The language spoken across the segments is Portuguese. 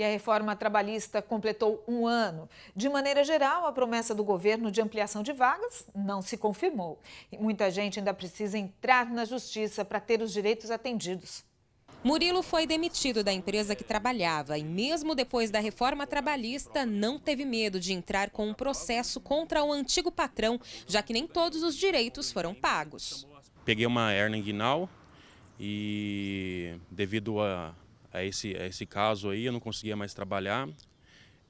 e a reforma trabalhista completou um ano. De maneira geral, a promessa do governo de ampliação de vagas não se confirmou. E muita gente ainda precisa entrar na justiça para ter os direitos atendidos. Murilo foi demitido da empresa que trabalhava e mesmo depois da reforma trabalhista não teve medo de entrar com um processo contra o antigo patrão, já que nem todos os direitos foram pagos. Peguei uma hernia inguinal e devido a esse caso aí eu não conseguia mais trabalhar.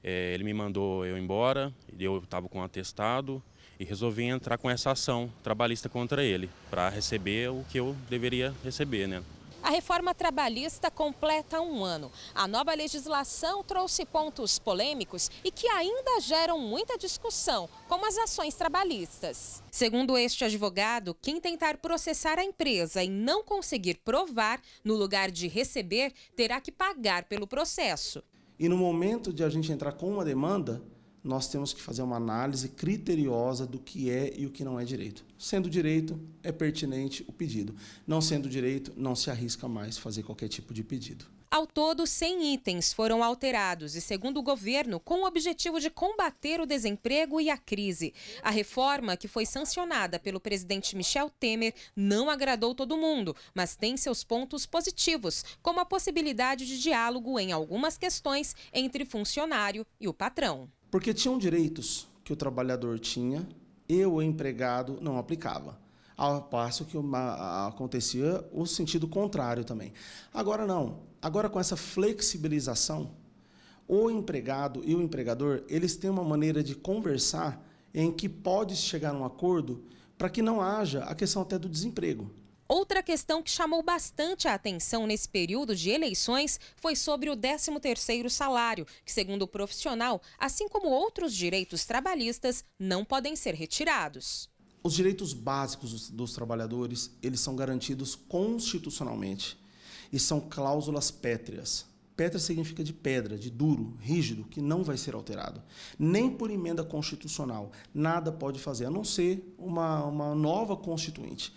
Ele me mandou eu embora, eu estava com um atestado e resolvi entrar com essa ação trabalhista contra ele para receber o que eu deveria receber, né? A reforma trabalhista completa um ano. A nova legislação trouxe pontos polêmicos e que ainda geram muita discussão, como as ações trabalhistas. Segundo este advogado, quem tentar processar a empresa e não conseguir provar, no lugar de receber, terá que pagar pelo processo. E no momento de a gente entrar com uma demanda, nós temos que fazer uma análise criteriosa do que é e o que não é direito. Sendo direito, é pertinente o pedido. Não sendo direito, não se arrisca mais fazer qualquer tipo de pedido. Ao todo, 100 itens foram alterados e, segundo o governo, com o objetivo de combater o desemprego e a crise. A reforma, que foi sancionada pelo presidente Michel Temer, não agradou todo mundo, mas tem seus pontos positivos, como a possibilidade de diálogo em algumas questões entre funcionário e o patrão. Porque tinham direitos que o trabalhador tinha e o empregado não aplicava. Ao passo que acontecia o sentido contrário também. Agora não. Agora com essa flexibilização, o empregado e o empregador, eles têm uma maneira de conversar em que pode chegar a um acordo para que não haja a questão até do desemprego. Outra questão que chamou bastante a atenção nesse período de eleições foi sobre o 13º salário, que, segundo o profissional, assim como outros direitos trabalhistas, não podem ser retirados. Os direitos básicos dos trabalhadores, eles são garantidos constitucionalmente e são cláusulas pétreas. Pétrea significa de pedra, de duro, rígido, que não vai ser alterado. Nem por emenda constitucional, nada pode fazer, a não ser uma nova constituinte.